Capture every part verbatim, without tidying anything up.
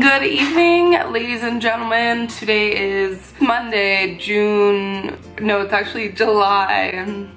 Good evening, ladies and gentlemen. Today is Monday, June, no, it's actually July.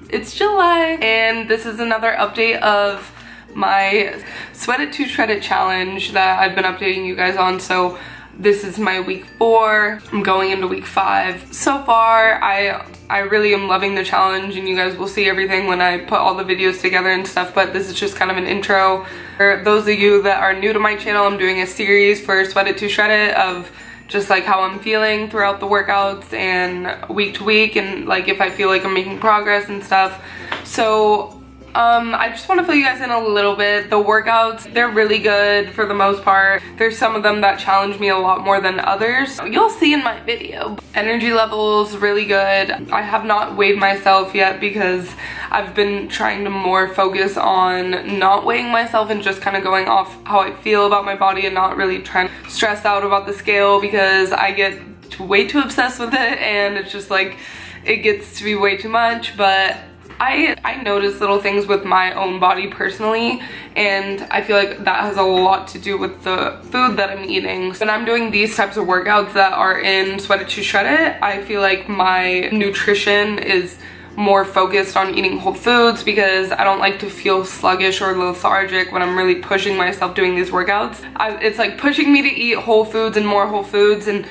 It's July, and this is another update of my Sweat It to Shred It challenge that I've been updating you guys on. So this is my week four. I'm going into week five. So far, I I really am loving the challenge, and you guys will see everything when I put all the videos together and stuff, but this is just kind of an intro. For those of you that are new to my channel, I'm doing a series for Sweat It to Shred It of just like how I'm feeling throughout the workouts and week to week, and like if I feel like I'm making progress and stuff. So Um, I just want to fill you guys in a little bit. The workouts, they're really good for the most part. There's some of them that challenge me a lot more than others. You'll see in my video. Energy levels, really good. I have not weighed myself yet because I've been trying to more focus on not weighing myself and just kind of going off how I feel about my body and not really trying to stress out about the scale, because I get way too obsessed with it and it's just like, it gets to be way too much. But I, I notice little things with my own body personally, and I feel like that has a lot to do with the food that I'm eating. When I'm doing these types of workouts that are in Sweat It to Shred It, I feel like my nutrition is more focused on eating whole foods, because I don't like to feel sluggish or lethargic when I'm really pushing myself doing these workouts. I, it's like pushing me to eat whole foods and more whole foods, and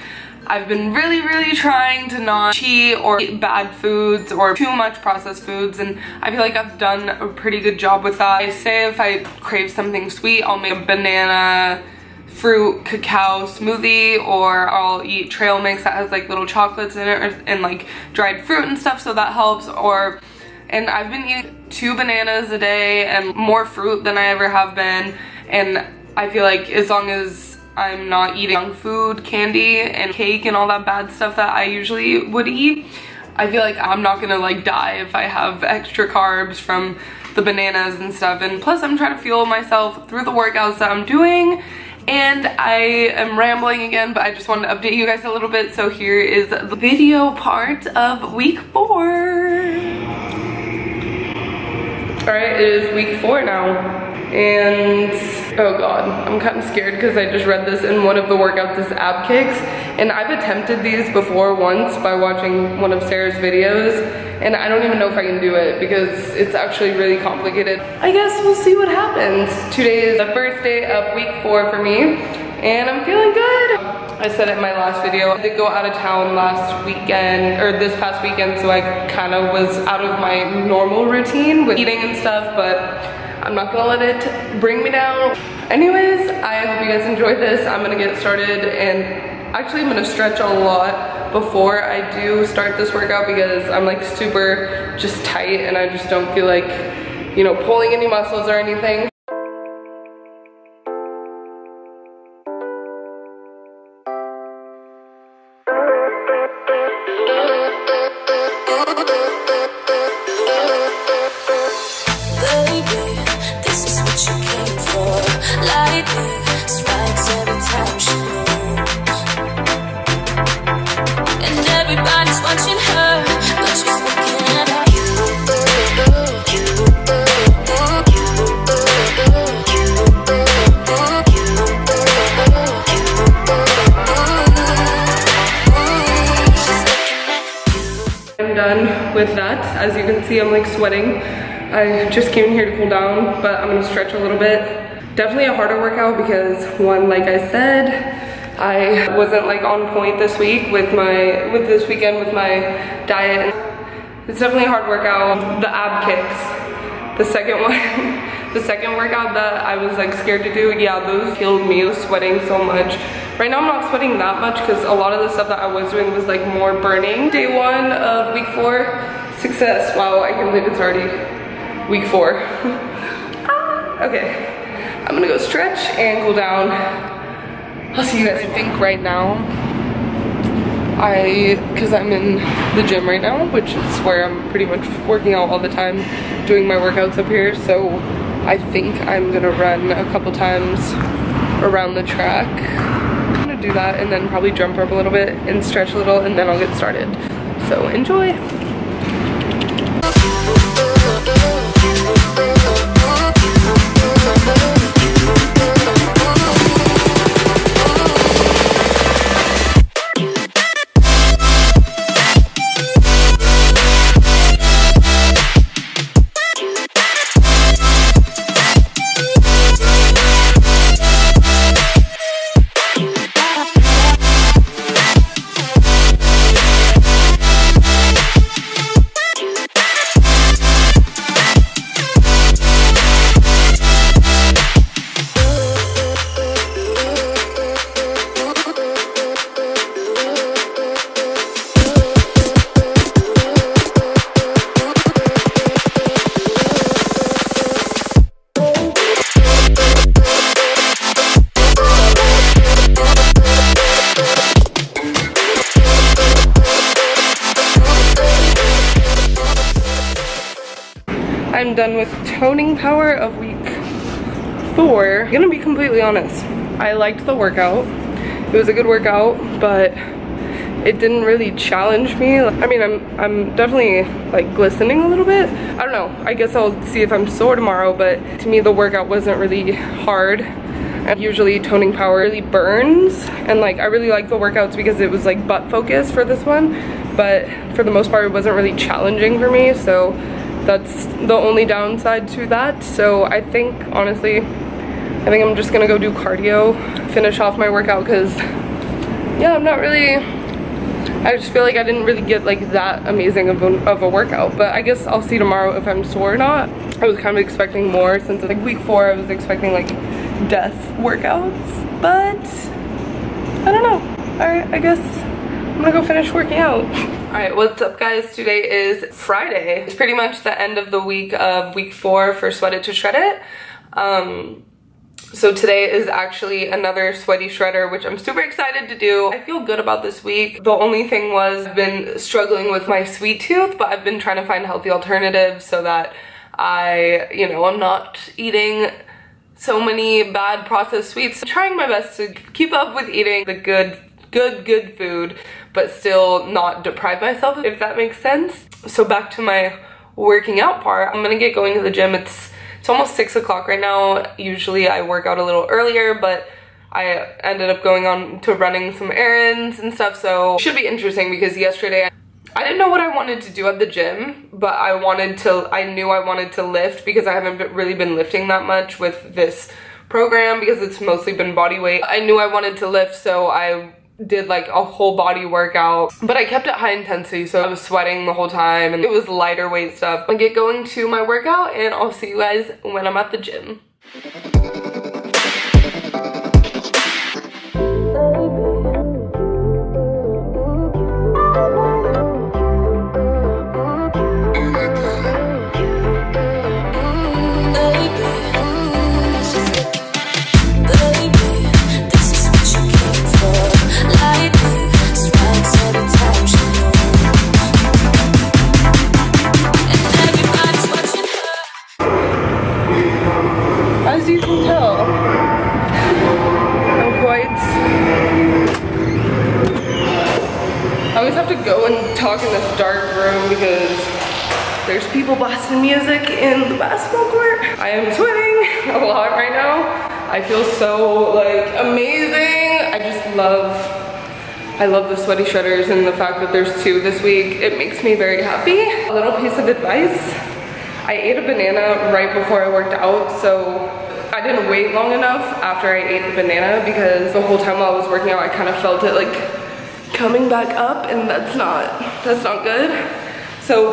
I've been really, really trying to not cheat or eat bad foods or too much processed foods, and I feel like I've done a pretty good job with that. I say if I crave something sweet, I'll make a banana fruit cacao smoothie, or I'll eat trail mix that has like little chocolates in it or, and like dried fruit and stuff, so that helps. Or, and I've been eating two bananas a day and more fruit than I ever have been, and I feel like as long as I'm not eating junk food, candy, and cake and all that bad stuff that I usually would eat, I feel like I'm not gonna like die if I have extra carbs from the bananas and stuff. And plus I'm trying to fuel myself through the workouts that I'm doing. And I am rambling again, but I just wanted to update you guys a little bit. So here is the video part of week four. All right, it is week four now. And oh god, I'm kind of scared because I just read this in one of the workouts is ab kicks, and I've attempted these before once by watching one of Sarah's videos, and I don't even know if I can do it because it's actually really complicated. I guess we'll see what happens. Today is the first day of week four for me, and I'm feeling good. I said it in my last video, I did go out of town last weekend, or this past weekend, so I kind of was out of my normal routine with eating and stuff, but I'm not gonna let it bring me down. Anyways, I hope you guys enjoyed this. I'm gonna get started, and actually I'm gonna stretch a lot before I do start this workout because I'm like super just tight and I just don't feel like, you know, pulling any muscles or anything. With that, as you can see, I'm like sweating. I just came in here to cool down, but I'm gonna stretch a little bit. Definitely a harder workout because one, like I said, I wasn't like on point this week with my, with this weekend with my diet. It's definitely a hard workout. The ab kicks, the second one, the second workout that I was like scared to do, yeah, those killed me. I was sweating so much. Right now I'm not sweating that much because a lot of the stuff that I was doing was like more burning. Day one of week four, success. Wow, I can't believe it's already week four. Okay, I'm gonna go stretch and cool down. I'll see you guys. I think right now, I, cause I'm in the gym right now, which is where I'm pretty much working out all the time, doing my workouts up here. So I think I'm gonna run a couple times around the track. Do that and then probably jump rope a little bit and stretch a little, and then I'll get started. So enjoy. been done with toning power of week four. I'm gonna be completely honest, I liked the workout. It was a good workout, but it didn't really challenge me. I mean, I'm I'm definitely like glistening a little bit. I don't know, I guess I'll see if I'm sore tomorrow, but to me the workout wasn't really hard. And usually toning power really burns, and like I really like the workouts because it was like butt focused for this one, but for the most part it wasn't really challenging for me, so that's the only downside to that. So I think honestly I think I'm just gonna go do cardio, finish off my workout, because yeah, I'm not really, I just feel like I didn't really get like that amazing of a, of a workout, but I guess I'll see tomorrow if I'm sore or not. I was kind of expecting more since like week four I was expecting like death workouts, but I don't know. Alright, I guess I'm gonna go finish working out. Alright, what's up guys? Today is Friday. It's pretty much the end of the week of week four for Sweat It to Shred It. Um, So today is actually another sweaty shredder, which I'm super excited to do. I feel good about this week. The only thing was I've been struggling with my sweet tooth, but I've been trying to find healthy alternatives so that I, you know, I'm not eating so many bad processed sweets. I'm trying my best to keep up with eating the good, good, good food, but still not deprive myself, if that makes sense. So back to my working out part, I'm gonna get going to the gym. It's It's almost six o'clock right now. Usually I work out a little earlier, but I ended up going on to running some errands and stuff, so it should be interesting because yesterday I didn't know what I wanted to do at the gym, but I wanted to, I knew I wanted to lift because I haven't really been lifting that much with this program because it's mostly been body weight. I knew I wanted to lift, so I did like a whole body workout, but I kept it high intensity, so I was sweating the whole time and it was lighter weight stuff. I'll get going to my workout and I'll see you guys when I'm at the gym. Boston music in the basketball court. I am sweating a lot right now. I feel so like amazing. I just love, I love the sweaty shredders, and the fact that there's two this week, it makes me very happy. A little piece of advice. I ate a banana right before I worked out, so I didn't wait long enough after I ate the banana because the whole time while I was working out, I kind of felt it like coming back up, and that's not, that's not good. So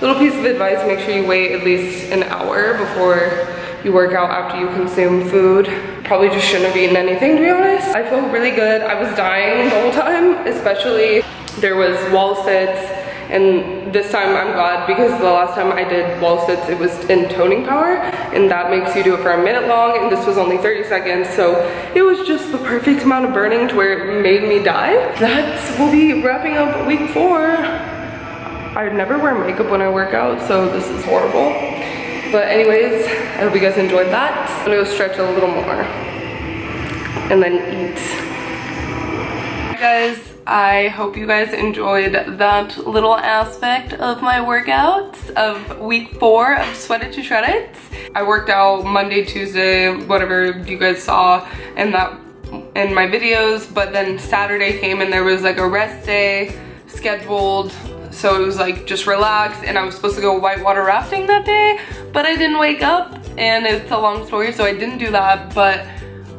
little piece of advice, make sure you wait at least an hour before you work out after you consume food. Probably just shouldn't have eaten anything, to be honest. I feel really good. I was dying the whole time, especially there was wall sits, and this time I'm glad because the last time I did wall sits it was in toning power, and that makes you do it for a minute long, and this was only thirty seconds, so it was just the perfect amount of burning to where it made me die. That's, we'll be wrapping up week four. I never wear makeup when I work out, so this is horrible. But anyways, I hope you guys enjoyed that. I'm gonna go stretch a little more and then eat. Hi guys, I hope you guys enjoyed that little aspect of my workouts of week four of Sweat It to Shred It. I worked out Monday, Tuesday, whatever you guys saw, and that in my videos, but then Saturday came and there was like a rest day scheduled. So it was like just relax, and I was supposed to go whitewater rafting that day, but I didn't wake up, and it's a long story, so I didn't do that. But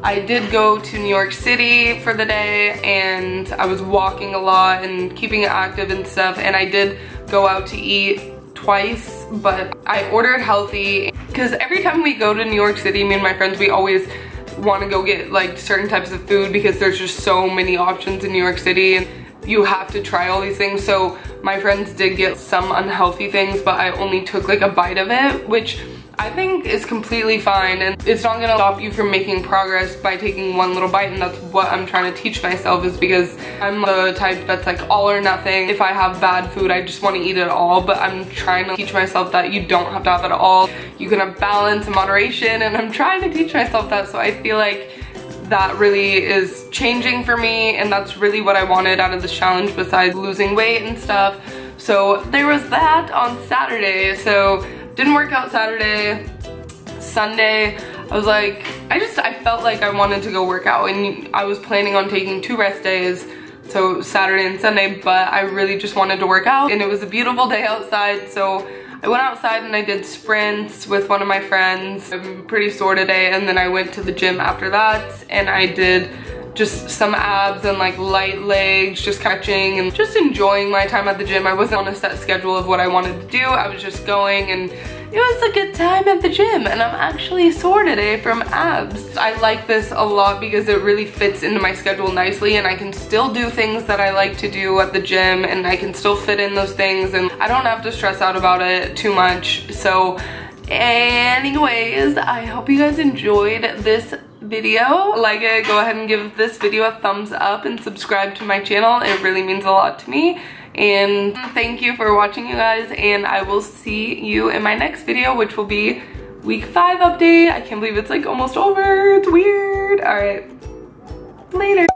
I did go to New York City for the day, and I was walking a lot and keeping it active and stuff, and I did go out to eat twice, but I ordered healthy because every time we go to New York City, me and my friends, we always want to go get like certain types of food because there's just so many options in New York City, and you have to try all these things. So my friends did get some unhealthy things, but I only took like a bite of it, which I think it's completely fine, and it's not gonna stop you from making progress by taking one little bite. And that's what I'm trying to teach myself, is because I'm the type that's like all or nothing. If I have bad food, I just want to eat it all, but I'm trying to teach myself that you don't have to have it all. You can have balance and moderation, and I'm trying to teach myself that. So I feel like that really is changing for me, and that's really what I wanted out of this challenge besides losing weight and stuff. So there was that on Saturday. So didn't work out Saturday. Sunday, I was like, I just, I felt like I wanted to go work out, and I was planning on taking two rest days, so Saturday and Sunday, but I really just wanted to work out, and it was a beautiful day outside, so I went outside and I did sprints with one of my friends. I'm pretty sore today, and then I went to the gym after that, and I did just some abs and like light legs, just catching and just enjoying my time at the gym. I wasn't on a set schedule of what I wanted to do. I was just going, and it was a good time at the gym, and I'm actually sore today from abs. I like this a lot because it really fits into my schedule nicely, and I can still do things that I like to do at the gym, and I can still fit in those things, and I don't have to stress out about it too much. So anyways, I hope you guys enjoyed this video. Like it, go ahead and give this video a thumbs up and subscribe to my channel. It really means a lot to me, and thank you for watching, you guys, and I will see you in my next video, which will be week five update. I can't believe it's like almost over. It's weird. All right, later.